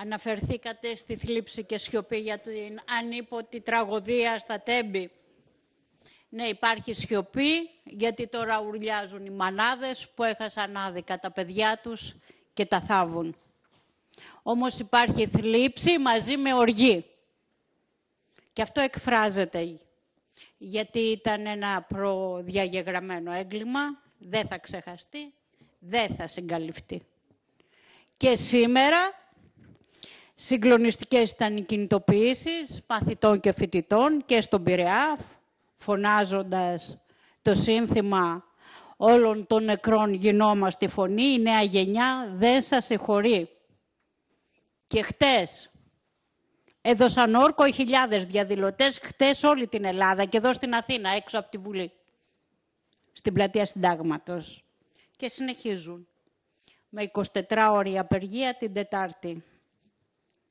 Αναφερθήκατε στη θλίψη και σιωπή για την ανίποτη τραγωδία στα Τέμπη. Ναι, υπάρχει σιωπή, γιατί τώρα ουρλιάζουν οι μανάδες που έχασαν άδικα τα παιδιά τους και τα θάβουν. Όμως υπάρχει θλίψη μαζί με οργή. Και αυτό εκφράζεται, γιατί ήταν ένα προδιαγεγραμμένο έγκλημα, δεν θα ξεχαστεί, δεν θα συγκαλυφθεί. Και σήμερα συγκλονιστικές ήταν οι κινητοποιήσεις μαθητών και φοιτητών και στον Πειραιά, φωνάζοντας το σύνθημα όλων των νεκρών γινόμαστε φωνή, η νέα γενιά δεν σας συγχωρεί. Και χτες έδωσαν όρκο οι χιλιάδες διαδηλωτές, χτες όλη την Ελλάδα και εδώ στην Αθήνα, έξω από τη Βουλή, στην πλατεία Συντάγματος. Και συνεχίζουν με 24 ώρη απεργία την Τετάρτη.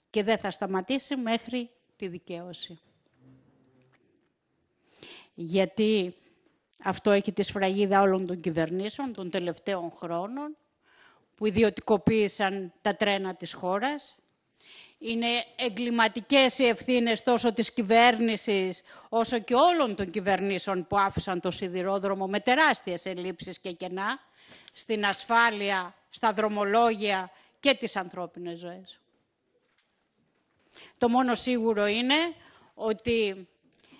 Και δεν θα σταματήσει μέχρι τη δικαίωση. Γιατί αυτό έχει τη σφραγίδα όλων των κυβερνήσεων των τελευταίων χρόνων, που ιδιωτικοποίησαν τα τρένα της χώρας. Είναι εγκληματικές οι ευθύνες τόσο της κυβέρνησης, όσο και όλων των κυβερνήσεων που άφησαν το σιδηρόδρομο με τεράστιες ελλείψεις και κενά στην ασφάλεια, στα δρομολόγια και τις ανθρώπινες ζωές. Το μόνο σίγουρο είναι ότι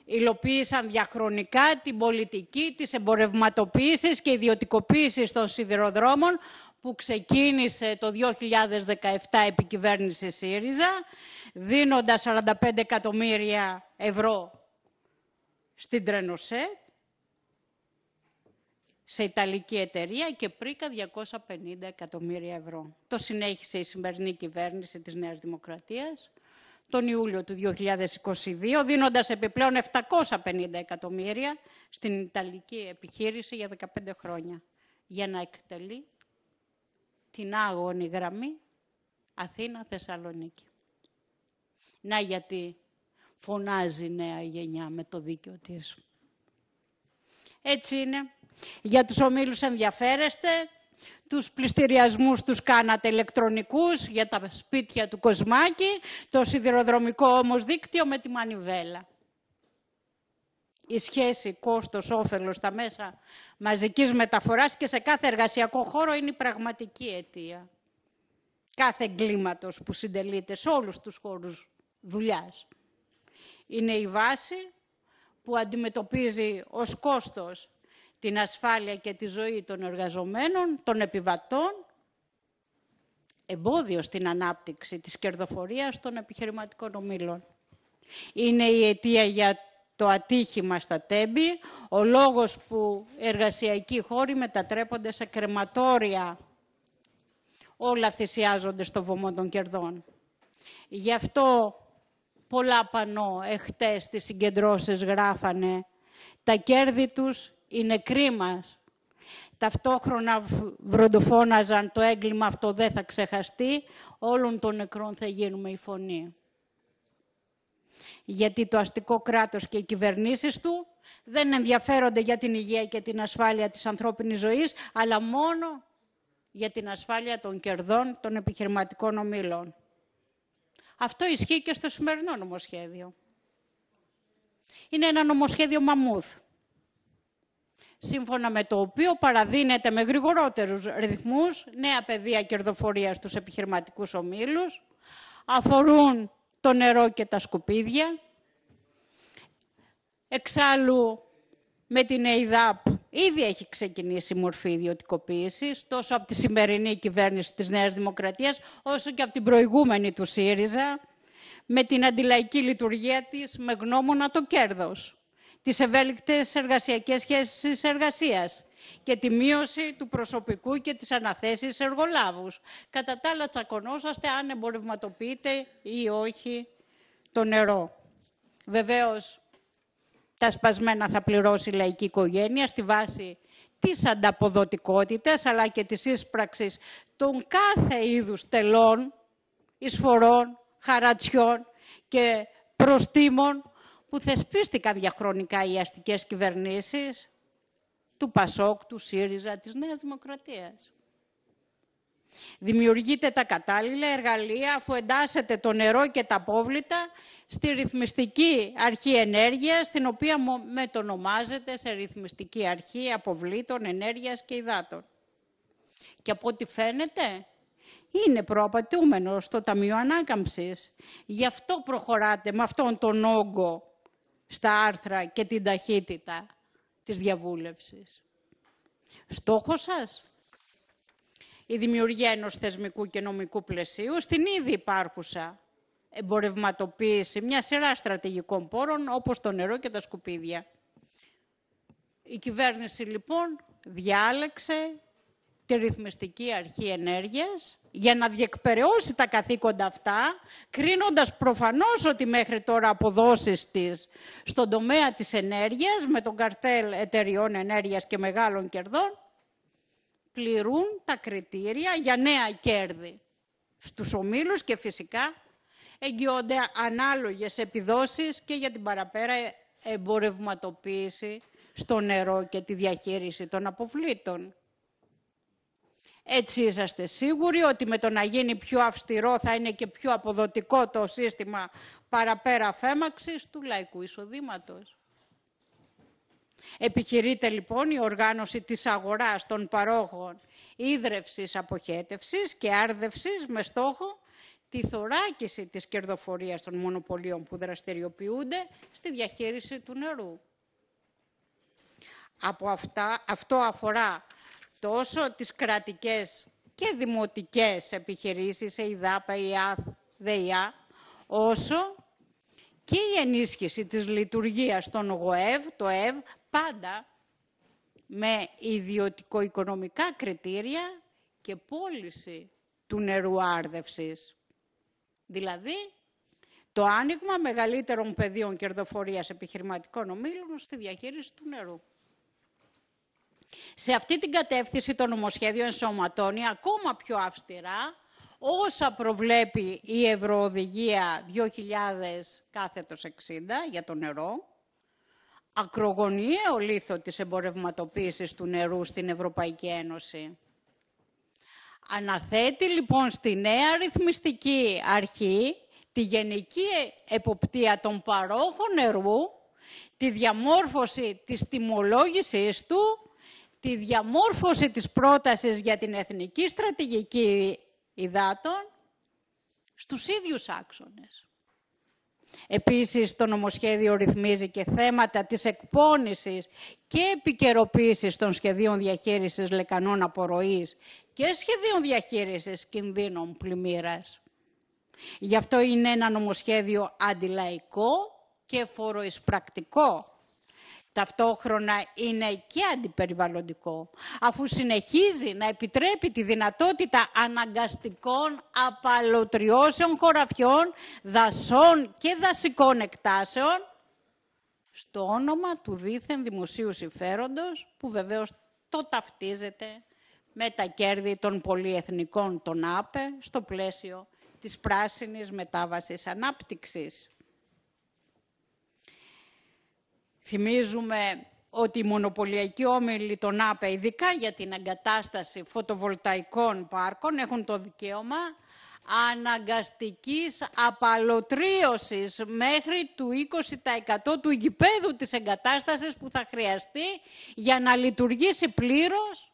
υλοποίησαν διαχρονικά την πολιτική της εμπορευματοποίησης και ιδιωτικοποίησης των σιδηροδρόμων που ξεκίνησε το 2017 επί κυβέρνηση ΣΥΡΙΖΑ, δίνοντας 45 εκατομμύρια ευρώ στην ΤΡΑΙΝΟΣΕ, σε Ιταλική εταιρεία και πρίκα 250 εκατομμύρια ευρώ. Το συνέχισε η σημερινή κυβέρνηση της Νέας Δημοκρατίας τον Ιούλιο του 2022, δίνοντας επιπλέον 750 εκατομμύρια στην Ιταλική επιχείρηση για 15 χρόνια, για να εκτελεί την άγωνη γραμμή Αθήνα-Θεσσαλονίκη. Να γιατί φωνάζει η νέα γενιά με το δίκαιο της. Έτσι είναι. Για τους ομίλους ενδιαφέρεστε. Τους πληστηριασμούς τους κάνατε ηλεκτρονικούς για τα σπίτια του Κοσμάκη, το σιδηροδρομικό όμως δίκτυο με τη μανιβέλα. Η σχέση κόστος-όφελος στα μέσα μαζικής μεταφοράς και σε κάθε εργασιακό χώρο είναι η πραγματική αιτία κάθε εγκλήματος που συντελείται σε όλους τους χώρους δουλειάς. Είναι η βάση που αντιμετωπίζει ως κόστος την ασφάλεια και τη ζωή των εργαζομένων, των επιβατών, εμπόδιο στην ανάπτυξη της κερδοφορίας των επιχειρηματικών ομίλων. Είναι η αιτία για το ατύχημα στα Τέμπη, ο λόγος που εργασιακοί χώροι μετατρέπονται σε κρεματόρια. Όλα θυσιάζονται στο βωμό των κερδών. Γι' αυτό πολλά πανό εχθές στις συγκεντρώσεις γράφανε τα κέρδη τους είναι κρίμα. Ταυτόχρονα βροντοφώναζαν το έγκλημα αυτό δεν θα ξεχαστεί, όλων των νεκρών θα γίνουμε η φωνή. Γιατί το αστικό κράτος και οι κυβερνήσεις του δεν ενδιαφέρονται για την υγεία και την ασφάλεια της ανθρώπινης ζωής, αλλά μόνο για την ασφάλεια των κερδών των επιχειρηματικών ομίλων. Αυτό ισχύει και στο σημερινό νομοσχέδιο. Είναι ένα νομοσχέδιο μαμούθ, σύμφωνα με το οποίο παραδίνεται με γρηγορότερους ρυθμούς νέα πεδία κερδοφορίας στους επιχειρηματικούς ομίλους, αφορούν το νερό και τα σκουπίδια. Εξάλλου, με την ΕΥΔΑΠ ήδη έχει ξεκινήσει η μορφή ιδιωτικοποίησης, τόσο από τη σημερινή κυβέρνηση της Νέας Δημοκρατίας, όσο και από την προηγούμενη του ΣΥΡΙΖΑ, με την αντιλαϊκή λειτουργία της, με γνώμονα το κέρδος, τις ευέλικτες εργασιακές σχέσεις εργασίας και τη μείωση του προσωπικού και τις αναθέσεις εργολάβους. Κατά τα άλλα τσακωνόσαστε αν εμπορευματοποιείται ή όχι το νερό. Βεβαίως, τα σπασμένα θα πληρώσει η λαϊκή οικογένεια στη βάση της ανταποδοτικότητας αλλά και της ίσπραξης των κάθε είδους τελών, εισφορών, χαρατσιών και προστίμων που θεσπίστηκαν διαχρονικά οι αστικές κυβερνήσεις του ΠΑΣΟΚ, του ΣΥΡΙΖΑ, της Νέας Δημοκρατίας. Δημιουργείτε τα κατάλληλα εργαλεία αφού εντάσσετε το νερό και τα απόβλητα στη ρυθμιστική αρχή ενέργειας, την οποία μετονομάζεται σε ρυθμιστική αρχή αποβλήτων, ενέργειας και υδάτων. Και από ό,τι φαίνεται, είναι προαπαιτούμενο στο Ταμείο Ανάκαμψης. Γι' αυτό προχωράτε με αυτόν τον όγκο στα άρθρα και την ταχύτητα της διαβούλευσης. Στόχος σας, η δημιουργία ενός θεσμικού και νομικού πλαισίου στην ήδη υπάρχουσα εμπορευματοποίηση μια σειρά στρατηγικών πόρων, όπως το νερό και τα σκουπίδια. Η κυβέρνηση, λοιπόν, διάλεξε τη ρυθμιστική αρχή ενέργειας για να διεκπεραιώσει τα καθήκοντα αυτά, κρίνοντας προφανώς ότι μέχρι τώρα αποδόσεις της στον τομέα της ενέργειας, με τον καρτέλ εταιριών ενέργειας και μεγάλων κερδών, πληρούν τα κριτήρια για νέα κέρδη στους ομίλους και φυσικά εγγυώνται ανάλογες επιδόσεις και για την παραπέρα εμπορευματοποίηση στο νερό και τη διαχείριση των αποβλήτων. Έτσι είσαστε σίγουροι ότι με το να γίνει πιο αυστηρό θα είναι και πιο αποδοτικό το σύστημα παραπέρα φέμαξης του λαϊκού εισοδήματος. Επιχειρείται λοιπόν η οργάνωση της αγοράς των παρόχων ίδρευσης, αποχέτευσης και άρδευσης με στόχο τη θωράκιση της κερδοφορίας των μονοπωλίων που δραστηριοποιούνται στη διαχείριση του νερού. Αυτό αφορά τόσο τις κρατικές και δημοτικές επιχειρήσεις, ΕΥΔΑΠ, ΕΙΑΘ, ΔΕΥΑ, όσο και η ενίσχυση της λειτουργίας των ΓΟΕΒ, το ΕΒ, πάντα με ιδιωτικο-οικονομικά κριτήρια και πώληση του νερού άρδευσης. Δηλαδή, το άνοιγμα μεγαλύτερων πεδίων κερδοφορίας επιχειρηματικών ομίλων στη διαχείριση του νερού. Σε αυτή την κατεύθυνση το νομοσχέδιο ενσωματώνει ακόμα πιο αυστηρά όσα προβλέπει η Ευρωοδηγία 2000-60 για το νερό, ακρογωνιαίο λίθο της εμπορευματοποίησης του νερού στην Ευρωπαϊκή Ένωση. Αναθέτει λοιπόν στη νέα ρυθμιστική αρχή τη γενική εποπτεία των παρόχων νερού, τη διαμόρφωση της τιμολόγησης του, τη διαμόρφωση της πρότασης για την εθνική στρατηγική υδάτων στους ίδιους άξονες. Επίσης, το νομοσχέδιο ρυθμίζει και θέματα της εκπώνησης και επικαιροποίησης των σχεδίων διαχείρισης λεκανών απορροής και σχεδίων διαχείρισης κινδύνων πλημμύρας. Γι' αυτό είναι ένα νομοσχέδιο αντιλαϊκό και φοροεισπρακτικό. Ταυτόχρονα είναι και αντιπεριβαλλοντικό, αφού συνεχίζει να επιτρέπει τη δυνατότητα αναγκαστικών απαλωτριώσεων χωραφιών, δασών και δασικών εκτάσεων, στο όνομα του δήθεν δημοσίου συμφέροντος, που βεβαίως το ταυτίζεται με τα κέρδη των πολυεθνικών των ΑΠΕ, στο πλαίσιο της πράσινης μετάβασης ανάπτυξης. Θυμίζουμε ότι οι μονοπωλιακοί όμιλοι των ΑΠΕ, ειδικά για την εγκατάσταση φωτοβολταϊκών πάρκων, έχουν το δικαίωμα αναγκαστικής απαλωτρίωσης μέχρι του 20% του γηπέδου της εγκατάστασης που θα χρειαστεί για να λειτουργήσει πλήρως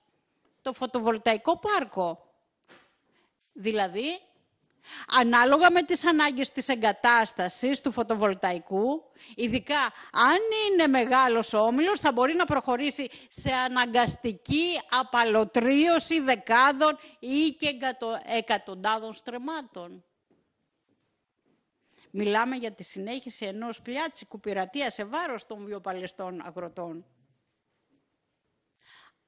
το φωτοβολταϊκό πάρκο. Δηλαδή, ανάλογα με τις ανάγκες της εγκατάστασης του φωτοβολταϊκού, ειδικά αν είναι μεγάλος ο όμιλος, θα μπορεί να προχωρήσει σε αναγκαστική απαλωτρίωση δεκάδων ή και εκατοντάδων στρεμμάτων. Μιλάμε για τη συνέχιση ενός πλιάτσικου πειρατεία σε βάρος των βιοπαλαιστών αγροτών.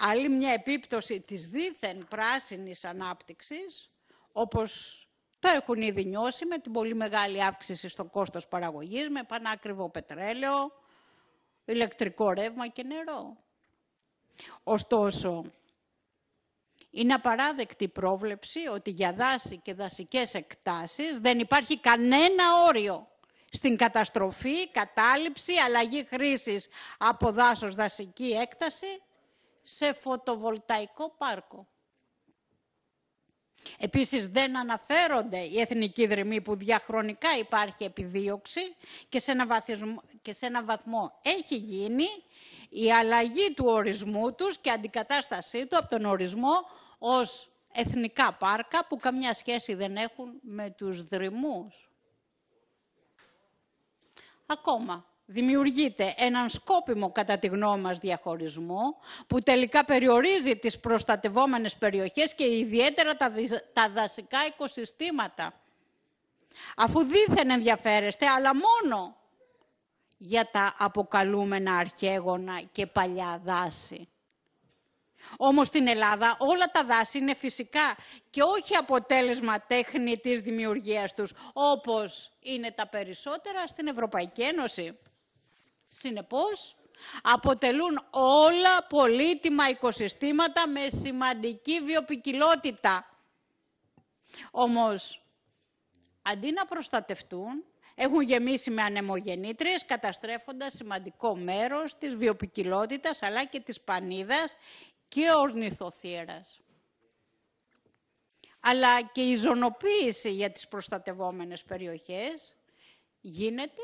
Άλλη μια επίπτωση της δήθεν πράσινης ανάπτυξης, όπως το έχουν ήδη νιώσει με την πολύ μεγάλη αύξηση στο κόστος παραγωγής, με πανάκριβο πετρέλαιο, ηλεκτρικό ρεύμα και νερό. Ωστόσο, είναι απαράδεκτη η πρόβλεψη ότι για δάση και δασικές εκτάσεις δεν υπάρχει κανένα όριο στην καταστροφή, κατάληψη, αλλαγή χρήσης από δάσος δασική έκταση σε φωτοβολταϊκό πάρκο. Επίσης δεν αναφέρονται οι εθνικοί δρυμοί που διαχρονικά υπάρχει επιδίωξη και σε ένα βαθμό έχει γίνει η αλλαγή του ορισμού τους και αντικατάστασή του από τον ορισμό ως εθνικά πάρκα που καμιά σχέση δεν έχουν με τους δρυμούς. Ακόμα, δημιουργείται έναν σκόπιμο κατά τη γνώμη μας διαχωρισμό που τελικά περιορίζει τις προστατευόμενες περιοχές και ιδιαίτερα τα δασικά οικοσυστήματα. Αφού δήθεν ενδιαφέρεστε, αλλά μόνο για τα αποκαλούμενα αρχαίγωνα και παλιά δάση. Όμως στην Ελλάδα όλα τα δάση είναι φυσικά και όχι αποτέλεσμα τεχνητής δημιουργίας τους, όπως είναι τα περισσότερα στην Ευρωπαϊκή Ένωση. Συνεπώς, αποτελούν όλα πολύτιμα οικοσυστήματα με σημαντική βιοποικιλότητα. Όμως, αντί να προστατευτούν, έχουν γεμίσει με ανεμογεννήτριες, καταστρέφοντας σημαντικό μέρος της βιοποικιλότητας, αλλά και της πανίδας και ορνηθοθήρας. Αλλά και η ζωνοποίηση για τις προστατευόμενες περιοχές γίνεται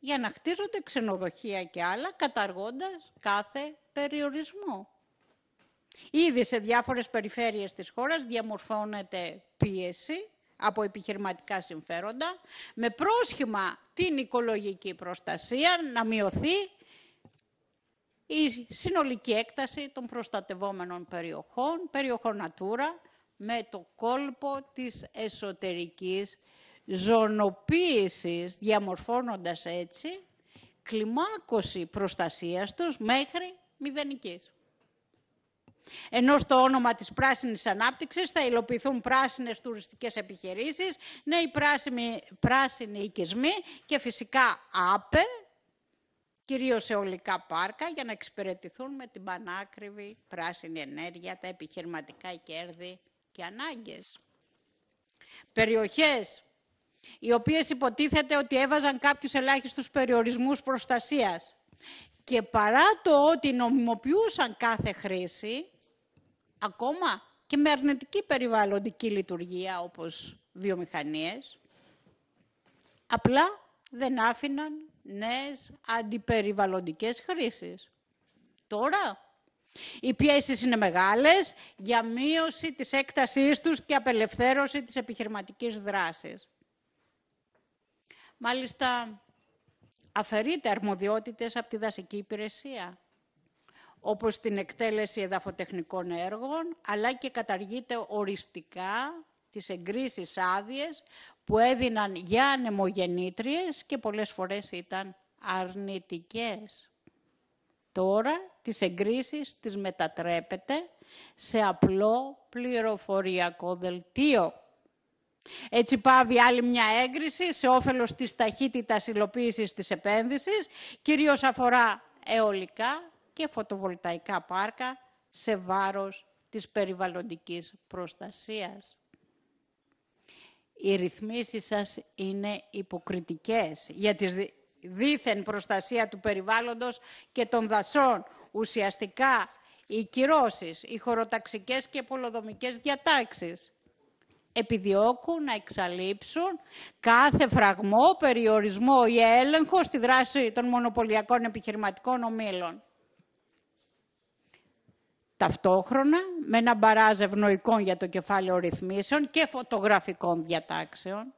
για να χτίζονται ξενοδοχεία και άλλα, καταργώντας κάθε περιορισμό. Ήδη σε διάφορες περιφέρειες της χώρας διαμορφώνεται πίεση από επιχειρηματικά συμφέροντα, με πρόσχημα την οικολογική προστασία να μειωθεί η συνολική έκταση των προστατευόμενων περιοχών, περιοχών Natura, με το κόλπο της εσωτερικής ζωνοποίησης, διαμορφώνοντας έτσι κλιμάκωση προστασίας τους μέχρι μηδενικής. Ενώ στο όνομα της πράσινης ανάπτυξης θα υλοποιηθούν πράσινες τουριστικές επιχειρήσεις, νέοι πράσινοι οικισμοί και φυσικά ΑΠΕ, κυρίως αιωλικά πάρκα, για να εξυπηρετηθούν με την πανάκριβη πράσινη ενέργεια, τα επιχειρηματικά κέρδη και ανάγκες. Περιοχές οι οποίες υποτίθεται ότι έβαζαν κάποιους ελάχιστους περιορισμούς προστασίας και παρά το ότι νομιμοποιούσαν κάθε χρήση, ακόμα και με αρνητική περιβαλλοντική λειτουργία όπως βιομηχανίες, απλά δεν άφηναν νέες αντιπεριβαλλοντικές χρήσεις. Τώρα, οι πιέσεις είναι μεγάλες για μείωση της έκτασής τους και απελευθέρωση της επιχειρηματικής δράσης. Μάλιστα, αφαιρείται αρμοδιότητες από τη δασική υπηρεσία, όπως την εκτέλεση εδαφοτεχνικών έργων, αλλά και καταργείται οριστικά τις εγκρίσεις άδειες που έδιναν για ανεμογεννήτριες και πολλές φορές ήταν αρνητικές. Τώρα τις εγκρίσεις τις μετατρέπεται σε απλό πληροφοριακό δελτίο. Έτσι πάβει άλλη μια έγκριση σε όφελος της ταχύτητας υλοποίησης της επένδυσης, κυρίως αφορά αιωλικά και φωτοβολταϊκά πάρκα σε βάρος της περιβαλλοντικής προστασίας. Οι ρυθμίσεις σας είναι υποκριτικές για τη δίθεν προστασία του περιβάλλοντος και των δασών. Ουσιαστικά, οι κυρώσεις, οι χωροταξικές και πολεοδομικές διατάξεις επιδιώκουν να εξαλείψουν κάθε φραγμό, περιορισμό ή έλεγχο στη δράση των μονοπωλιακών επιχειρηματικών ομίλων. Ταυτόχρονα, με ένα μπαράζ ευνοϊκών για το κεφάλαιο ρυθμίσεων και φωτογραφικών διατάξεων,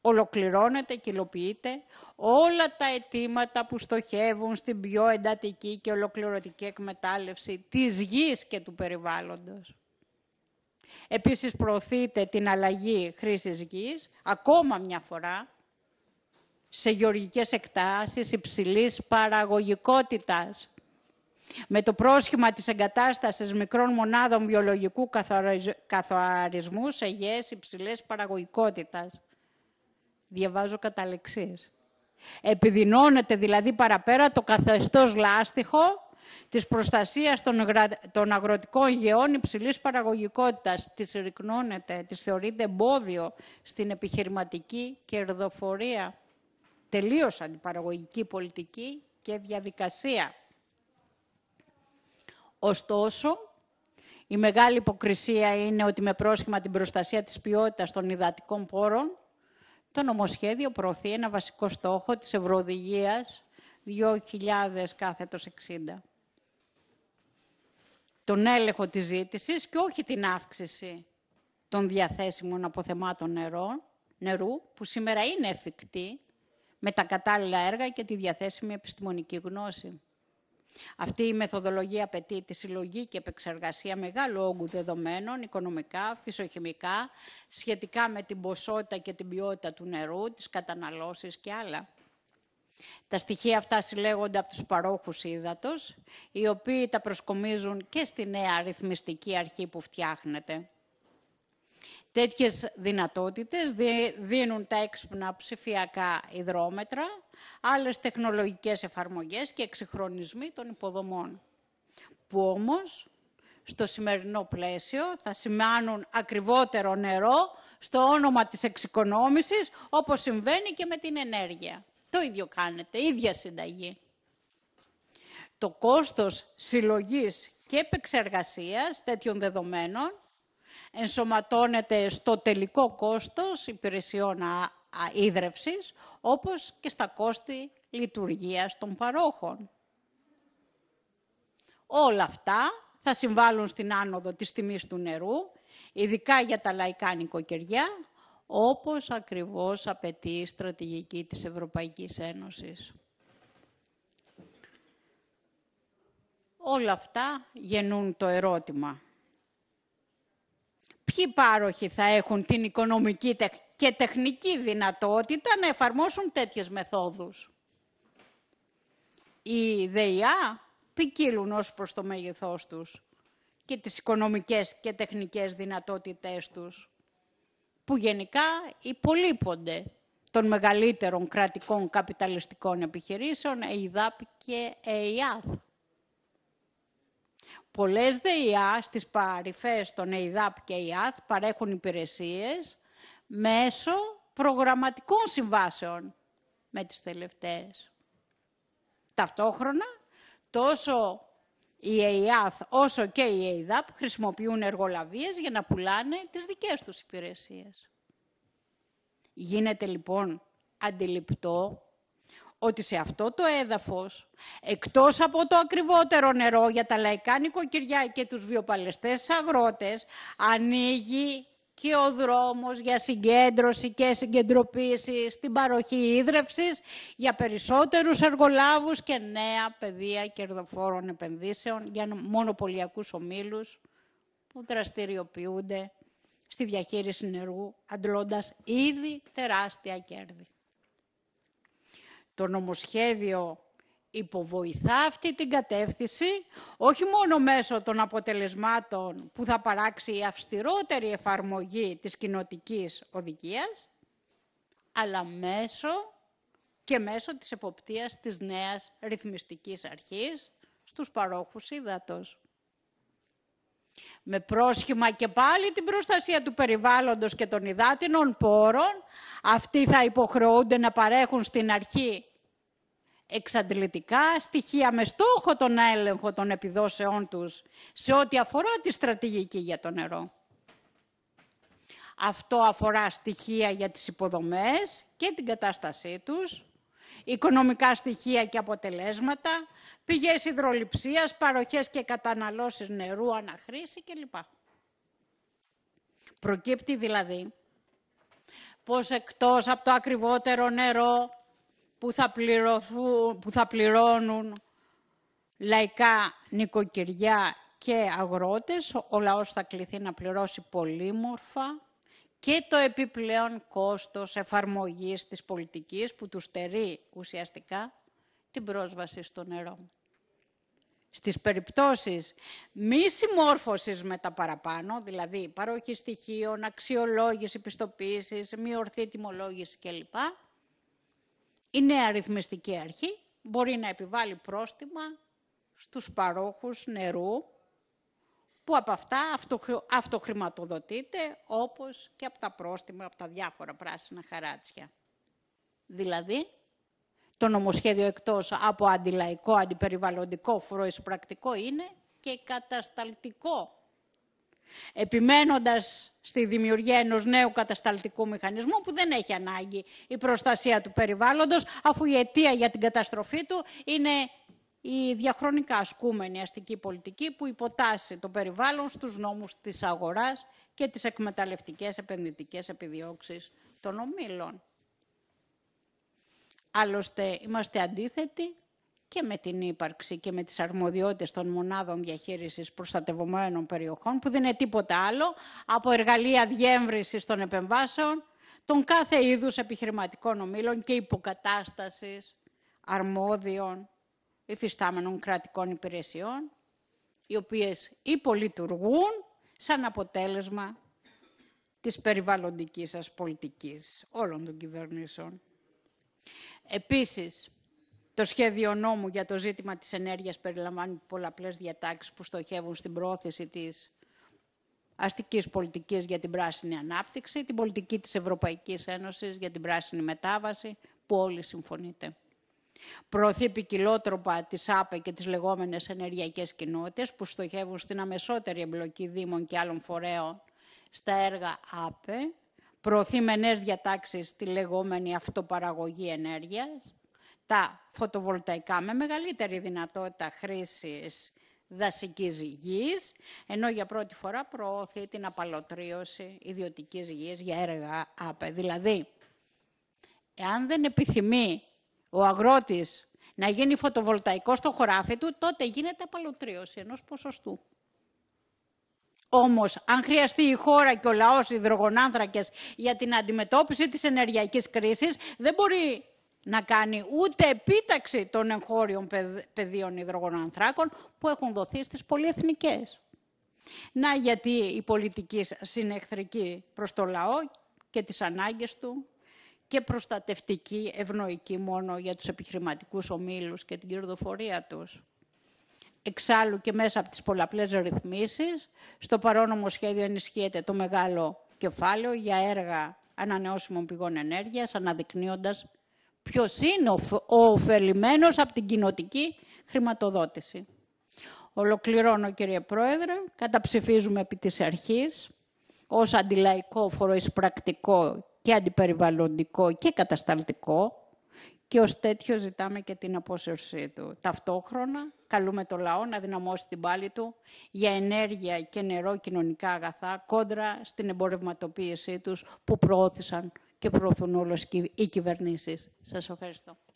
ολοκληρώνεται και υλοποιείται όλα τα αιτήματα που στοχεύουν στην πιο εντατική και ολοκληρωτική εκμετάλλευση της γης και του περιβάλλοντος. Επίσης, προωθείται την αλλαγή χρήσης γης, ακόμα μια φορά, σε γεωργικές εκτάσεις υψηλής παραγωγικότητας, με το πρόσχημα της εγκατάστασης μικρών μονάδων βιολογικού καθαρισμού σε γεές υψηλής παραγωγικότητας. Διαβάζω καταληξίες. Επιδεινώνεται δηλαδή παραπέρα το καθεστώς λάστιχο της προστασίας των αγροτικών γεών υψηλής παραγωγικότητας. Τις ρυκνώνεται, τις θεωρείται εμπόδιο στην επιχειρηματική κερδοφορία. Τελείως αντιπαραγωγική πολιτική και διαδικασία. Ωστόσο, Η μεγάλη υποκρισία είναι ότι με πρόσχημα την προστασία της ποιότητας των υδατικών πόρων, το νομοσχέδιο προωθεί ένα βασικό στόχο της Ευρωοδηγίας 2000-60. Τον έλεγχο της ζήτησης και όχι την αύξηση των διαθέσιμων αποθεμάτων νερού, που σήμερα είναι εφικτή, με τα κατάλληλα έργα και τη διαθέσιμη επιστημονική γνώση. Αυτή η μεθοδολογία απαιτεί τη συλλογή και επεξεργασία μεγάλου όγκου δεδομένων, οικονομικά, φυσιοχημικά, σχετικά με την ποσότητα και την ποιότητα του νερού, τις καταναλώσεις και άλλα. Τα στοιχεία αυτά συλλέγονται από τους παρόχους ύδατος, οι οποίοι τα προσκομίζουν και στη νέα ρυθμιστική αρχή που φτιάχνεται. Τέτοιες δυνατότητες δίνουν τα έξυπνα ψηφιακά υδρόμετρα, άλλες τεχνολογικές εφαρμογές και εξυγχρονισμοί των υποδομών, που όμως στο σημερινό πλαίσιο θα σημάνουν ακριβότερο νερό στο όνομα της εξοικονόμησης, όπως συμβαίνει και με την ενέργεια. Το ίδιο κάνετε, ίδια συνταγή. Το κόστος συλλογής και επεξεργασίας τέτοιων δεδομένων ενσωματώνεται στο τελικό κόστος υπηρεσιών ίδρευσης, όπως και στα κόστη λειτουργίας των παρόχων. Όλα αυτά θα συμβάλλουν στην άνοδο της τιμής του νερού, ειδικά για τα λαϊκά νοικοκυριά, όπως ακριβώς απαιτεί η στρατηγική της Ευρωπαϊκής Ένωσης. Όλα αυτά γεννούν το ερώτημα. Ποιοι πάροχοι θα έχουν την οικονομική και τεχνική δυνατότητα να εφαρμόσουν τέτοιες μεθόδους? Οι ΔΕΙΑ ποικίλουν ως προς το μέγεθός τους και τις οικονομικές και τεχνικές δυνατότητές τους, που γενικά υπολείπονται των μεγαλύτερων κρατικών καπιταλιστικών επιχειρήσεων, ΕΥΔΑΠ και ΕΙΑΘ. Πολλές ΔΕΙΑ στις παρυφές των ΕΙΔΑΠ και ΕΙΑΘ παρέχουν υπηρεσίες μέσω προγραμματικών συμβάσεων με τις τελευταίες. Ταυτόχρονα, τόσο η ΕΙΑΘ όσο και η ΕΙΔΑΠ χρησιμοποιούν εργολαβίες για να πουλάνε τις δικές τους υπηρεσίες. Γίνεται λοιπόν αντιληπτό ότι σε αυτό το έδαφος, εκτός από το ακριβότερο νερό για τα λαϊκά νοικοκυριά και τους βιοπαλαιστές αγρότες, ανοίγει και ο δρόμος για συγκέντρωση και συγκεντροποίηση στην παροχή ίδρευσης, για περισσότερους εργολάβους και νέα πεδία κερδοφόρων επενδύσεων για μονοπωλιακούς ομίλους που δραστηριοποιούνται στη διαχείριση νερού, αντλώντας ήδη τεράστια κέρδη. Το νομοσχέδιο υποβοηθά αυτή την κατεύθυνση, όχι μόνο μέσω των αποτελεσμάτων που θα παράξει η αυστηρότερη εφαρμογή της κοινοτικής οδηγίας, αλλά μέσω της εποπτείας της νέας ρυθμιστικής αρχής στους παρόχους ύδατος. Με πρόσχημα και πάλι την προστασία του περιβάλλοντος και των υδάτινων πόρων, αυτοί θα υποχρεούνται να παρέχουν στην αρχή εξαντλητικά στοιχεία με στόχο τον έλεγχο των επιδόσεών τους σε ό,τι αφορά τη στρατηγική για το νερό. Αυτό αφορά στοιχεία για τις υποδομές και την κατάστασή τους, οικονομικά στοιχεία και αποτελέσματα, πηγές υδροληψίας, παροχές και καταναλώσεις νερού, αναχρήση κλπ. Προκύπτει δηλαδή πως εκτός από το ακριβότερο νερό που θα πληρώνουν λαϊκά νοικοκυριά και αγρότες, ο λαός θα κληθεί να πληρώσει πολύμορφα και το επιπλέον κόστος εφαρμογής της πολιτικής που του στερεί ουσιαστικά την πρόσβαση στο νερό. Στις περιπτώσεις μη συμμόρφωσης με τα παραπάνω, δηλαδή παροχή στοιχείων, αξιολόγηση, πιστοποίησης, μη ορθή τιμολόγηση κλπ, η νέα ρυθμιστική αρχή μπορεί να επιβάλλει πρόστιμα στους παρόχους νερού, που από αυτά αυτοχρηματοδοτείται, όπως και από τα πρόστιμα, από τα διάφορα πράσινα χαράτσια. Δηλαδή, το νομοσχέδιο εκτός από αντιλαϊκό, αντιπεριβαλλοντικό, φοροεισπρακτικό, είναι και κατασταλτικό επιμένοντας στη δημιουργία ενός νέου κατασταλτικού μηχανισμού που δεν έχει ανάγκη η προστασία του περιβάλλοντος, αφού η αιτία για την καταστροφή του είναι η διαχρονικά ασκούμενη αστική πολιτική που υποτάσσει το περιβάλλον στους νόμους της αγοράς και τις εκμεταλλευτικές επενδυτικές επιδιώξεις των ομίλων. Άλλωστε, είμαστε αντίθετοι και με την ύπαρξη και με τις αρμοδιότητες των μονάδων διαχείρισης προστατευμένων περιοχών, που δεν είναι τίποτα άλλο από εργαλεία διεύρυνσης των επεμβάσεων, των κάθε είδους επιχειρηματικών ομίλων και υποκατάστασης αρμόδιων υφιστάμενων κρατικών υπηρεσιών, οι οποίες υπολειτουργούν σαν αποτέλεσμα της περιβαλλοντικής σας πολιτικής όλων των κυβερνήσεων. Επίσης, το σχέδιο νόμου για το ζήτημα της ενέργειας περιλαμβάνει πολλαπλές διατάξεις που στοχεύουν στην προώθηση της αστικής πολιτικής για την πράσινη ανάπτυξη, την πολιτική της Ευρωπαϊκής Ένωσης για την πράσινη μετάβαση, που όλοι συμφωνείτε. Προωθεί ποικιλότροπα τις ΑΠΕ και τις λεγόμενες ενεργειακές κοινότητες, που στοχεύουν στην αμεσότερη εμπλοκή δήμων και άλλων φορέων στα έργα ΑΠΕ. Προωθεί με νέες διατάξεις τη λεγόμενη αυτοπαραγωγή ενέργειας, τα φωτοβολταϊκά με μεγαλύτερη δυνατότητα χρήσης δασικής γης, ενώ για πρώτη φορά προώθει την απαλωτρίωση ιδιωτικής γης για έργα ΑΠΕ. Δηλαδή, εάν δεν επιθυμεί ο αγρότης να γίνει φωτοβολταϊκό στο χωράφι του, τότε γίνεται απαλωτρίωση ενός ποσοστού. Όμως, αν χρειαστεί η χώρα και ο λαός υδρογονάνθρακες για την αντιμετώπιση της ενεργειακής κρίσης, δεν μπορεί να κάνει ούτε επίταξη των εγχώριων πεδίων υδρογονανθράκων που έχουν δοθεί στις πολυεθνικές. Να γιατί η πολιτική σας είναι εχθρική προς το λαό και τις ανάγκες του και προστατευτική, ευνοϊκή μόνο για τους επιχειρηματικούς ομίλους και την κερδοφορία τους. Εξάλλου και μέσα από τις πολλαπλές ρυθμίσεις, στο παρόνομο σχέδιο ενισχύεται το μεγάλο κεφάλαιο για έργα ανανεώσιμων πηγών ενέργειας, αναδεικνύοντας ποιος είναι ο ωφελημένος από την κοινοτική χρηματοδότηση. Ολοκληρώνω, κύριε Πρόεδρε. Καταψηφίζουμε επί της αρχής ως αντιλαϊκό, φοροεισπρακτικό και αντιπεριβαλλοντικό και κατασταλτικό, και ως τέτοιο ζητάμε και την απόσυρσή του. Ταυτόχρονα, καλούμε το λαό να δυναμώσει την πάλη του για ενέργεια και νερό κοινωνικά αγαθά, κόντρα στην εμπορευματοποίησή τους που προώθησαν και προωθούν όλες οι κυβερνήσεις. Σας ευχαριστώ.